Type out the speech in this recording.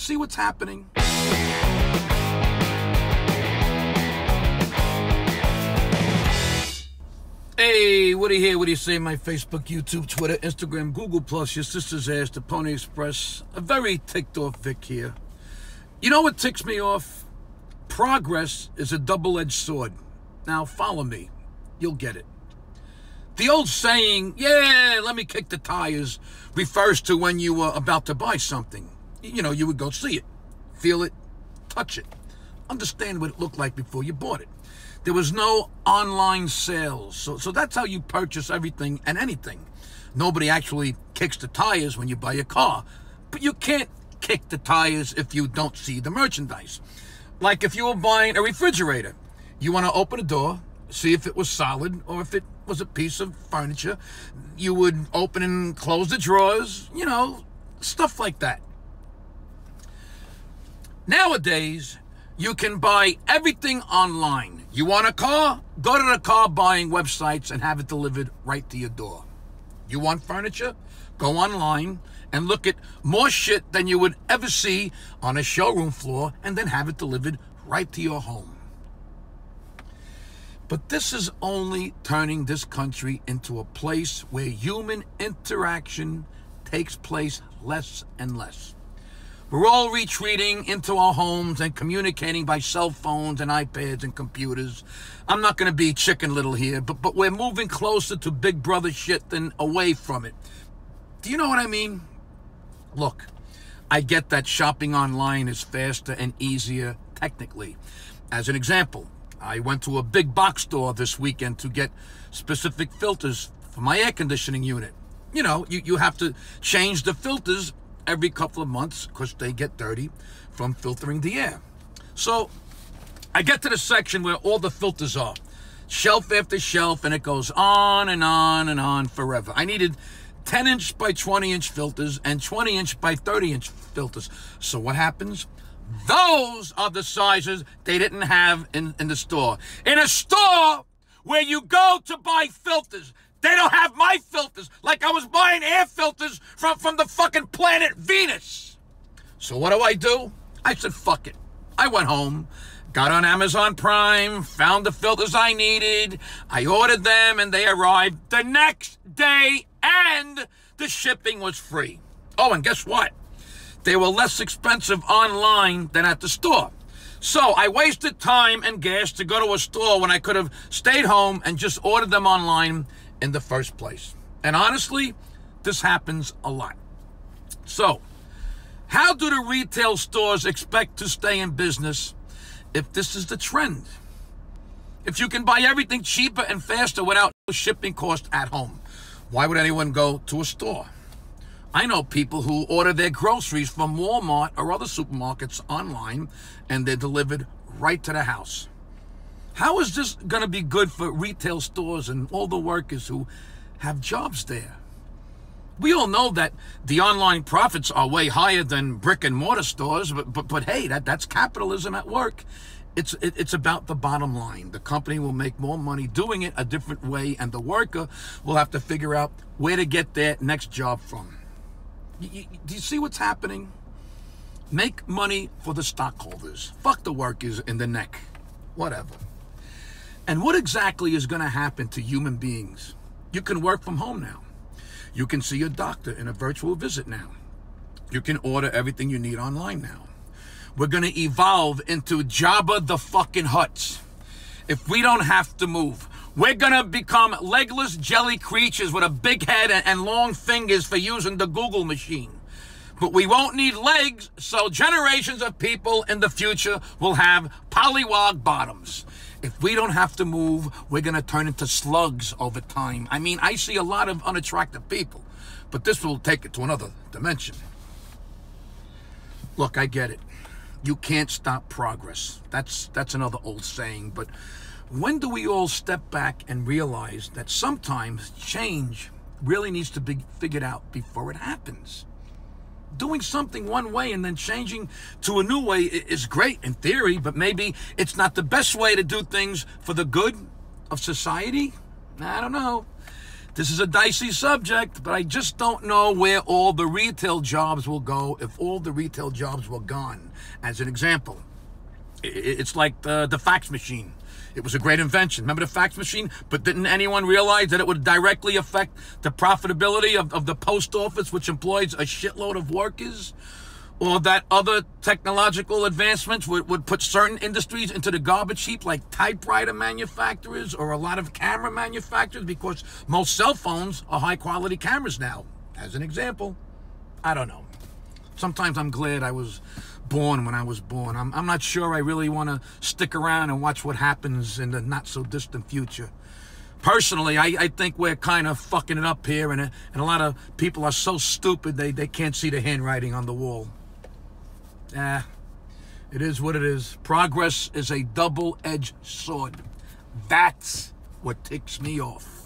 You see what's happening? Hey, what do you hear? What do you say? My Facebook, YouTube, Twitter, Instagram, Google+, your sister's ass, the Pony Express. A very ticked off Vic here. You know what ticks me off? Progress is a double-edged sword. Now, follow me. You'll get it. The old saying, yeah, let me kick the tires, refers to when you were about to buy something. You know, you would go see it, feel it, touch it, understand what it looked like before you bought it. There was no online sales. So that's how you purchase everything and anything. Nobody actually kicks the tires when you buy a car. But you can't kick the tires if you don't see the merchandise. Like if you were buying a refrigerator, you want to open the door, see if it was solid or if it was a piece of furniture. You would open and close the drawers, you know, stuff like that. Nowadays, you can buy everything online. You want a car? Go to the car buying websites and have it delivered right to your door. You want furniture? Go online and look at more shit than you would ever see on a showroom floor and then have it delivered right to your home. But this is only turning this country into a place where human interaction takes place less and less. We're all retreating into our homes and communicating by cell phones and iPads and computers. I'm not going to be Chicken Little here, but we're moving closer to Big Brother shit than away from it. Do you know what I mean? Look, I get that shopping online is faster and easier technically. As an example, I went to a big box store this weekend to get specific filters for my air conditioning unit. You know, you have to change the filters every couple of months because they get dirty from filtering the air. So I get to the section where all the filters are, shelf after shelf, and it goes on and on and on forever. I needed 10-inch by 20-inch filters and 20-inch by 30-inch filters. So what happens? Those are the sizes they didn't have in the store. In a store where you go to buy filters, they don't have my filters, like I was buying air filters from the fucking planet Venus. So what do? I said, fuck it. I went home, got on Amazon Prime, found the filters I needed. I ordered them and they arrived the next day and the shipping was free. Oh, and guess what? They were less expensive online than at the store. So I wasted time and gas to go to a store when I could have stayed home and just ordered them online in the first place. And honestly, this happens a lot. So, how do the retail stores expect to stay in business if this is the trend? If you can buy everything cheaper and faster without shipping costs at home, why would anyone go to a store? I know people who order their groceries from Walmart or other supermarkets online and they're delivered right to the house. How is this going to be good for retail stores and all the workers who have jobs there? We all know that the online profits are way higher than brick and mortar stores, but hey, that's capitalism at work. It's about the bottom line. The company will make more money doing it a different way, and the worker will have to figure out where to get their next job from. Do you see what's happening? Make money for the stockholders. Fuck the workers in the neck. Whatever. And what exactly is going to happen to human beings? You can work from home now. You can see your doctor in a virtual visit now. You can order everything you need online now. We're going to evolve into Jabba the fucking Hutt. If we don't have to move, we're going to become legless jelly creatures with a big head and long fingers for using the Google machine. But we won't need legs, so generations of people in the future will have polywog bottoms. If we don't have to move, we're going to turn into slugs over time. I mean, I see a lot of unattractive people, but this will take it to another dimension. Look, I get it. You can't stop progress. That's another old saying, but when do we all step back and realize that sometimes change really needs to be figured out before it happens? Doing something one way and then changing to a new way is great in theory, but maybe it's not the best way to do things for the good of society? I don't know. This is a dicey subject, but I just don't know where all the retail jobs will go if all the retail jobs were gone. As an example, it's like the fax machine. It was a great invention. Remember the fax machine? But didn't anyone realize that it would directly affect the profitability of the post office, which employs a shitload of workers? Or that other technological advancements would put certain industries into the garbage heap, like typewriter manufacturers or a lot of camera manufacturers, because most cell phones are high-quality cameras now, as an example. I don't know. Sometimes I'm glad I was born when I was born. I'm not sure I really want to stick around and watch what happens in the not-so-distant future. Personally, I think we're kind of fucking it up here, and a lot of people are so stupid they can't see the handwriting on the wall. It is what it is. Progress is a double-edged sword. That's what ticks me off.